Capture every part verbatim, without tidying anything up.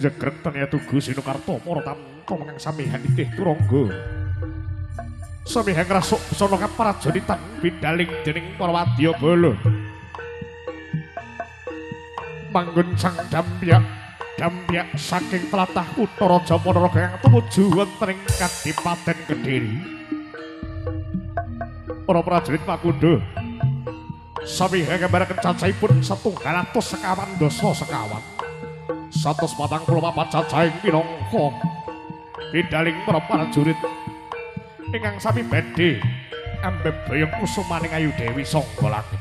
jegrek tanya tugu sinu kartomo tamko mengang samihan ditih turonggo samihan ngerasuk sono kaparat joditan bidaling jening parwadyo bolo manggun sang dampiak dampiak saking telatah utara jamonoro yang tumuju wonten ing Kadipaten Kediri para prajurit Pakundo samihan kembaraken cacahipun setunggal atus sekawan dosa sekawan satus patang puluh papat cacahing minangka bidaling para prajurit ingkang sami badhe ambek bayang kusumaning Ayu Dewi Songgolangit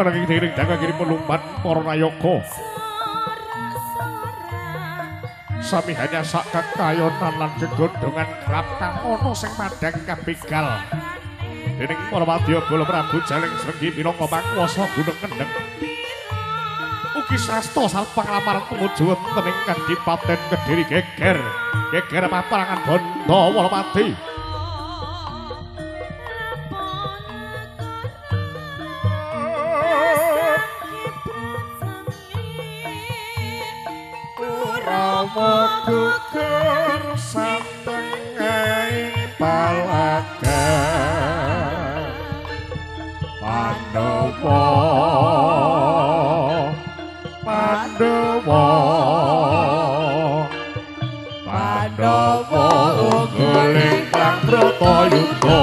ana ing dering dagang kiri pelumpat para nayaka sami hanya sak kekayonan lan gegondongan kerap kang ana sing padhang kabegal dening para wadya bala Prabu Jaling Srenggi minangka panguwasa Gunung Kendeng ugi srasta salpang laparan tumuju wonten ing Kadipaten Kediri geger geger paparangan Bandhawa Pati Mokukar satengai palaka Pandowo Pandowo Pandowo Ungguling Prakrata Yudha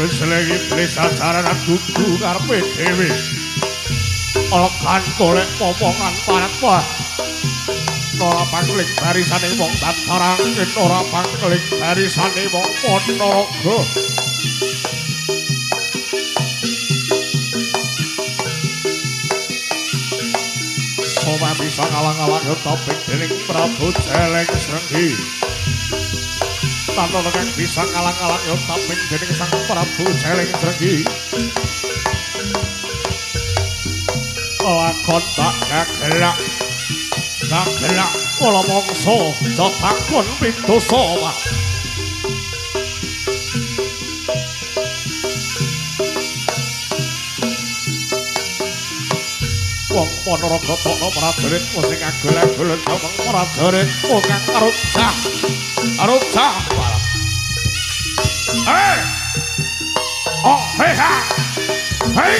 selagi iblis ajaran gugu karepe dhewe olekan golek pomongan parat-parat ora pangling barisane wong Tatarang ora pangling barisane wong Ponorogo ora bisa ngalang-alang topik dening Prabu Jaling Srenggi tanpa lengan bisa ngalang-alang ya tapi dening sang Prabu Jaling Srenggi lakon tak kagelak kagelak kala mangsa jotakon pitusa wong Ponorogo tokno prajurit sing agol-agol wong prajurit wong kang arujah arujah parah eh oh hei ha hei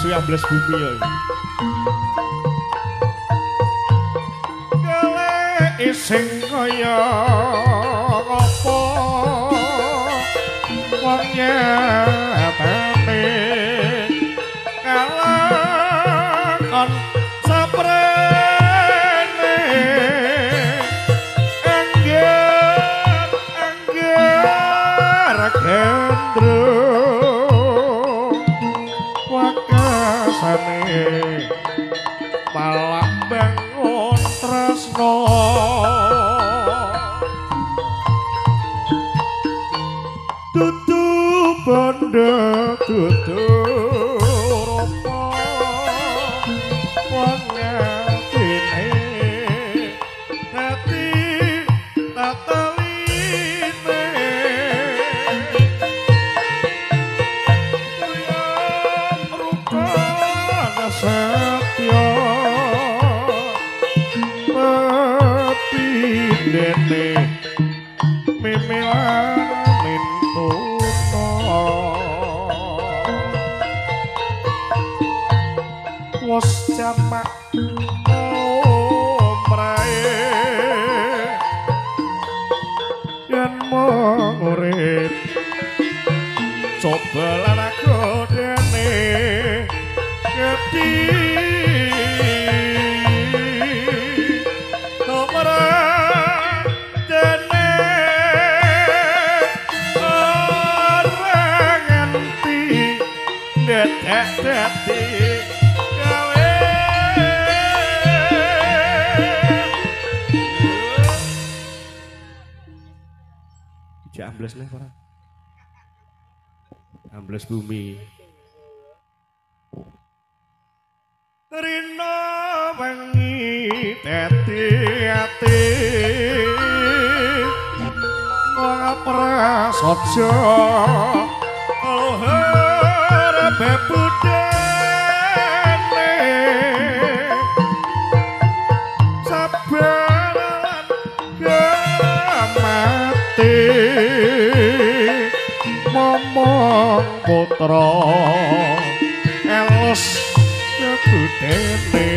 Suwi-suwi ambles bumi ya. Geleke sing kaya apa wong nyatane kalakon saprene engger engger kendro palak bangun tresno dudu bondo dudu rupa wong atine ati tataline kuyon rupane satya dene mimilanin putra was jamak omrae yen mung urip coba lan aku dene Kediri ambles nih para, ambles bumi. Rino bengi teti ati, prasaja lahir bebudene, sabar lan gamati. Momong putra elus kebudene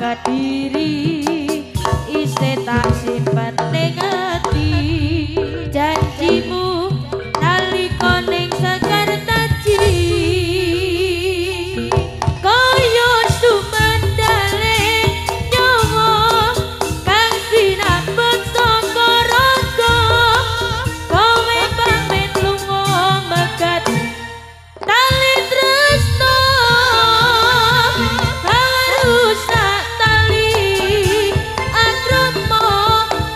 Kediri iste tak simpen ning ati janjimu nalika ning sekar taji kaya sumandale nyawa kang sinambut saka raga kowe pamit lunga megat tali tresno rusak tali atrama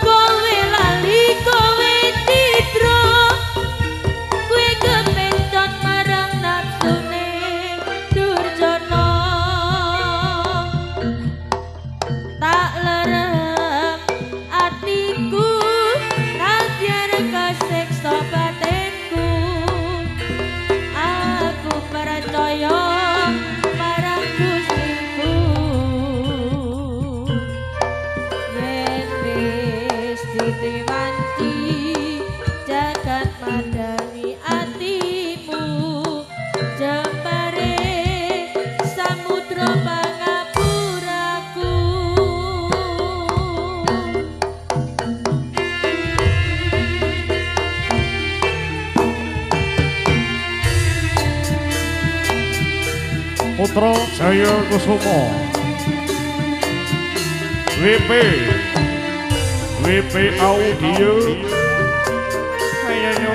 kowe lali kowe tidro kowe kepentot marang nafsune durjana tak lerem atiku nang biar kasiksa batinku aku percaya marang Gustiku yen wis ditiwanti jagat madani atimu jembare samudra pangapuraku Putra Jaya Kusuma W P W P Audio kayaknya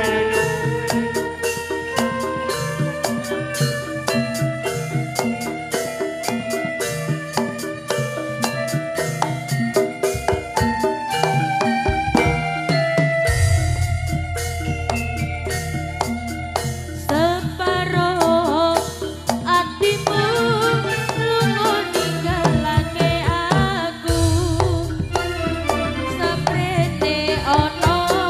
separo atimu lunga ninggalake aku seprene ana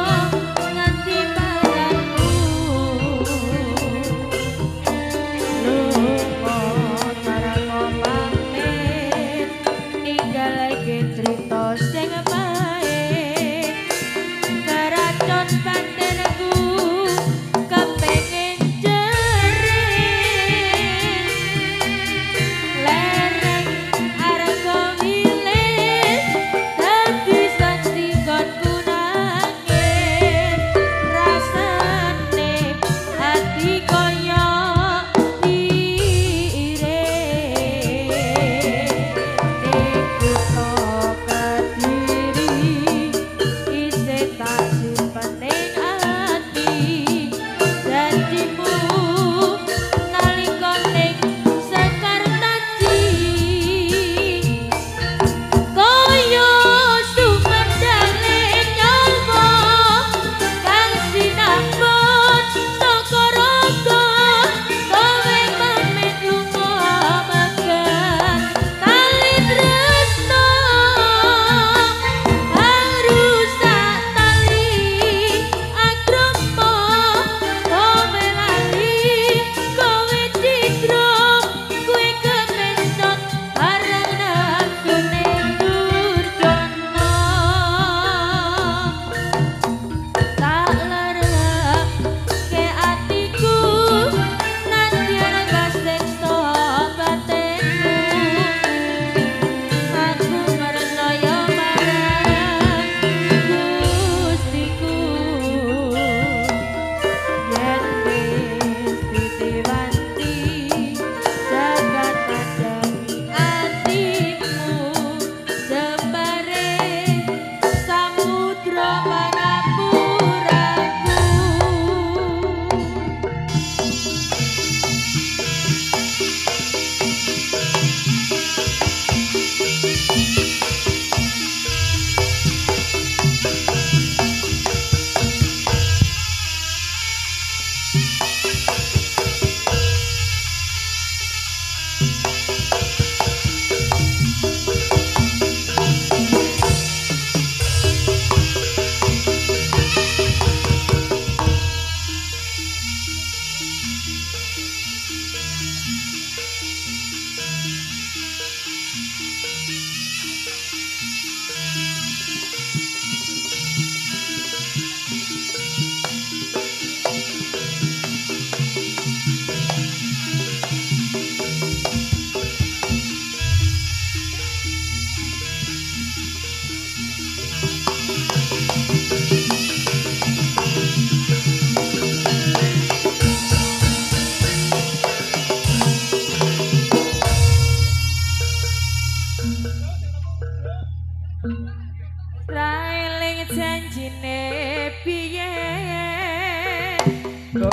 Bang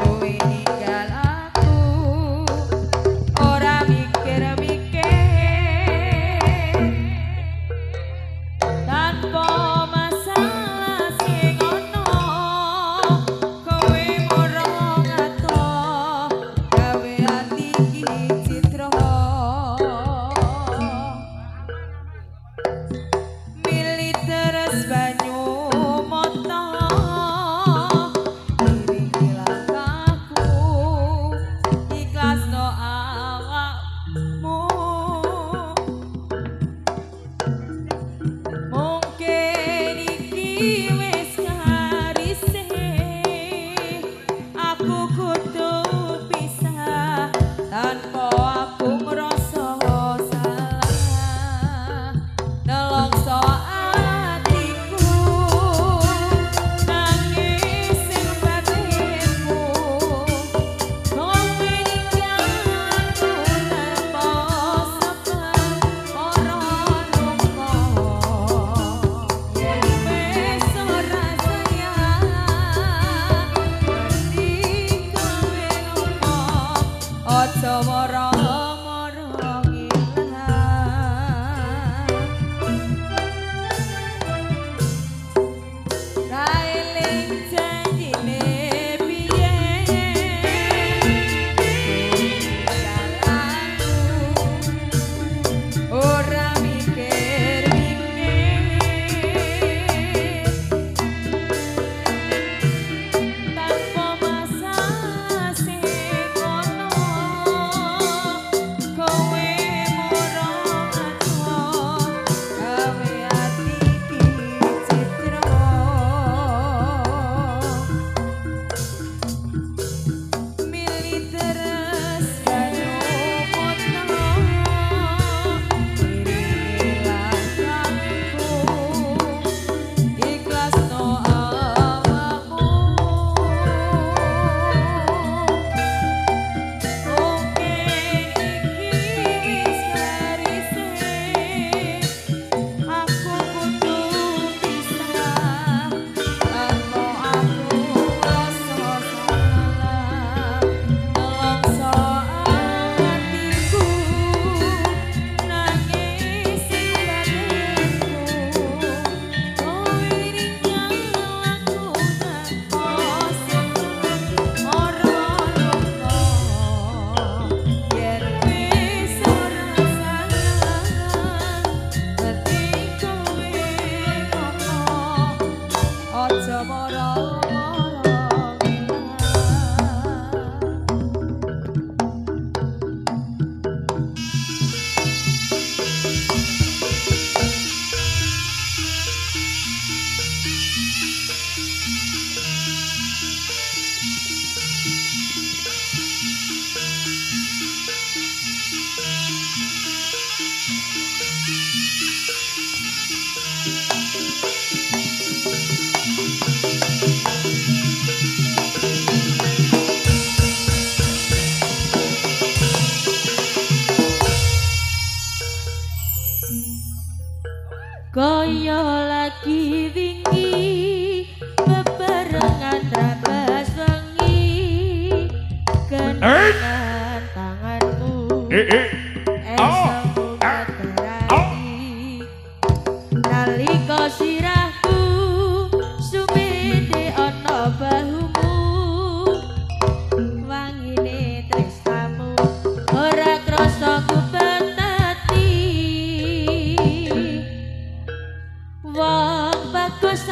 bagus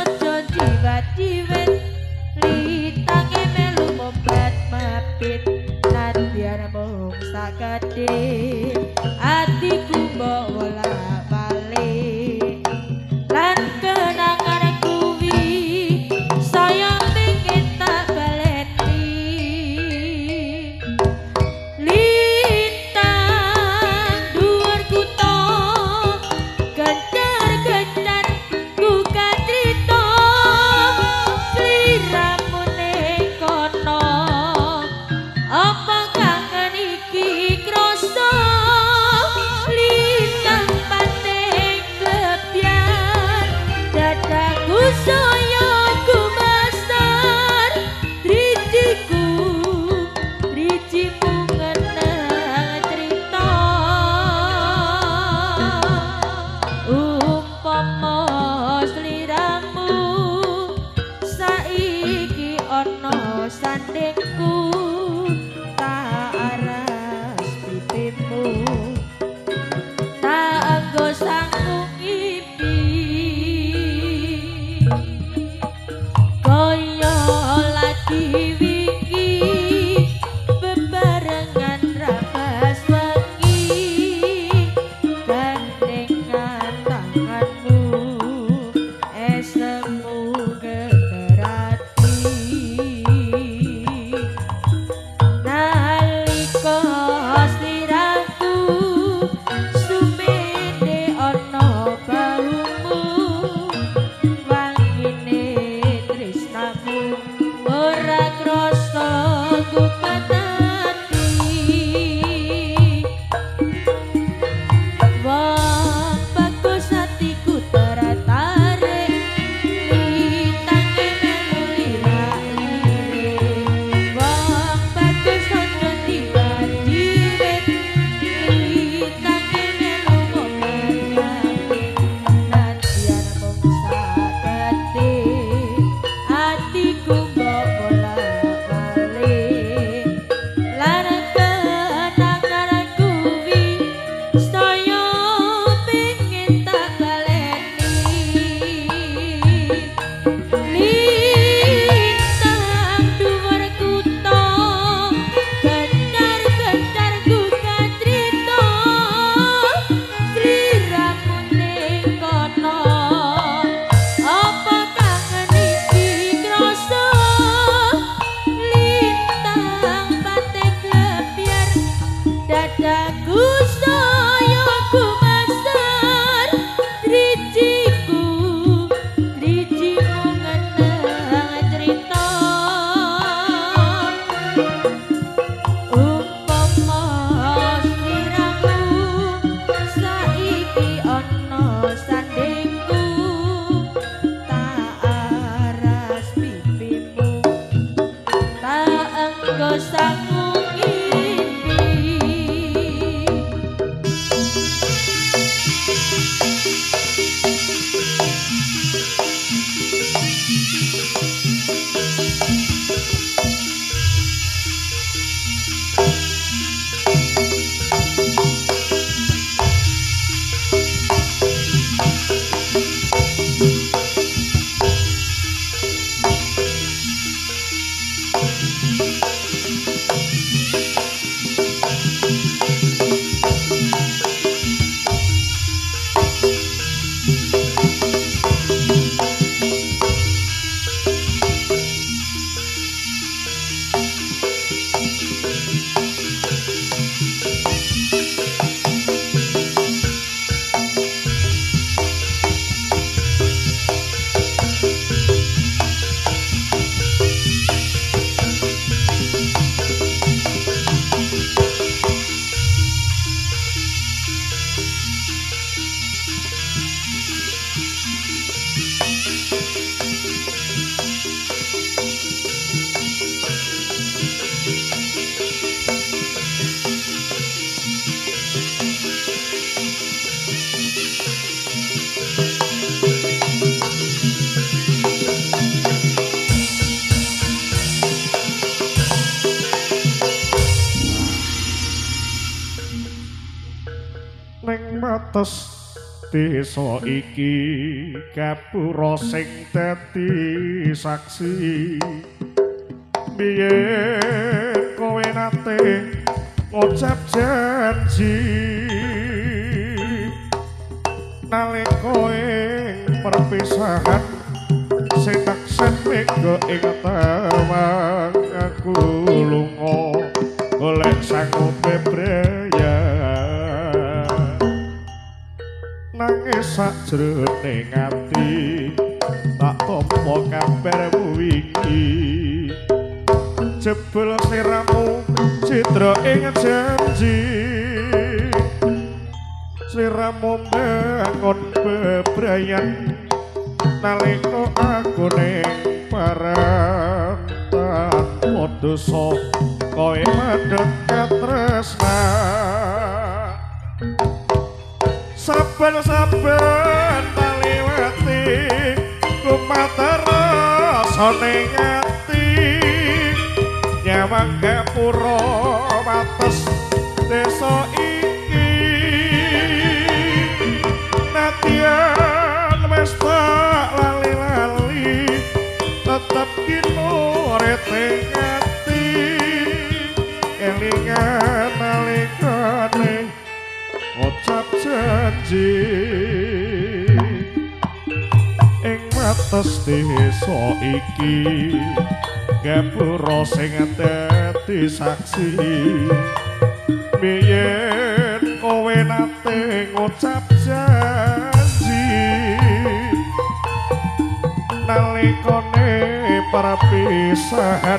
aja. atos desa iki kapura sing dadi saksi biyen kowe nate ngucap janji nalika ing perpisahan sing taksih mega ing tawang aku lunga golek sangope braya nangis sajroning ati tak tampa kabarmu iki jebul sliramu citra ing janji sliramu bangun bebrayan nalika aku ning parantan padha so kowe madhep katresnan saben-saben taliwati lumatar rasa ning ati nyawang gapura wates desa iki nadyan wis tak lali-lali tetep kinurut ing ati elingan nalikane ngucap janji ing wates desa iki gapura sing dadi saksi biyen kowe nate ngucap janji nalikane perpisahan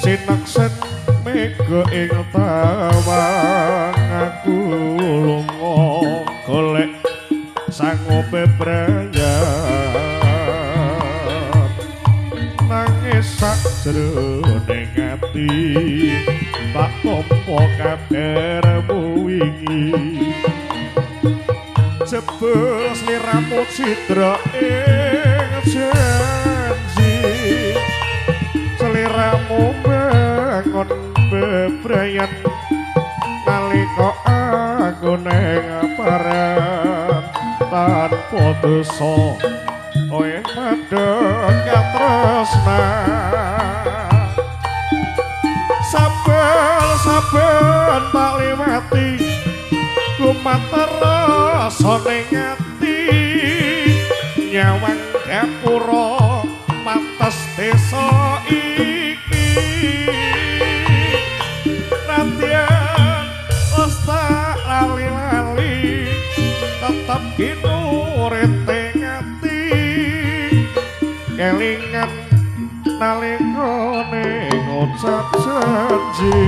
sineksen mega ing tawang aku lunga golek sangope brayat nangis sajroning ati tak tampa kabarmu wingi jebul sliramu citra ing janji sliramu bangun bebrayan nalika aku ning paran tanpa dosa kowe madhep katresnan saben-saben tak liwati lumatar rasa ning ati nyawang gapura mates desa iki nantian osta lali-lali tetep kinurut ing ati kelingan nalika ngucap janji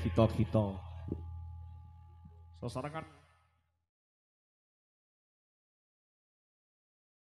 kita kita sasaran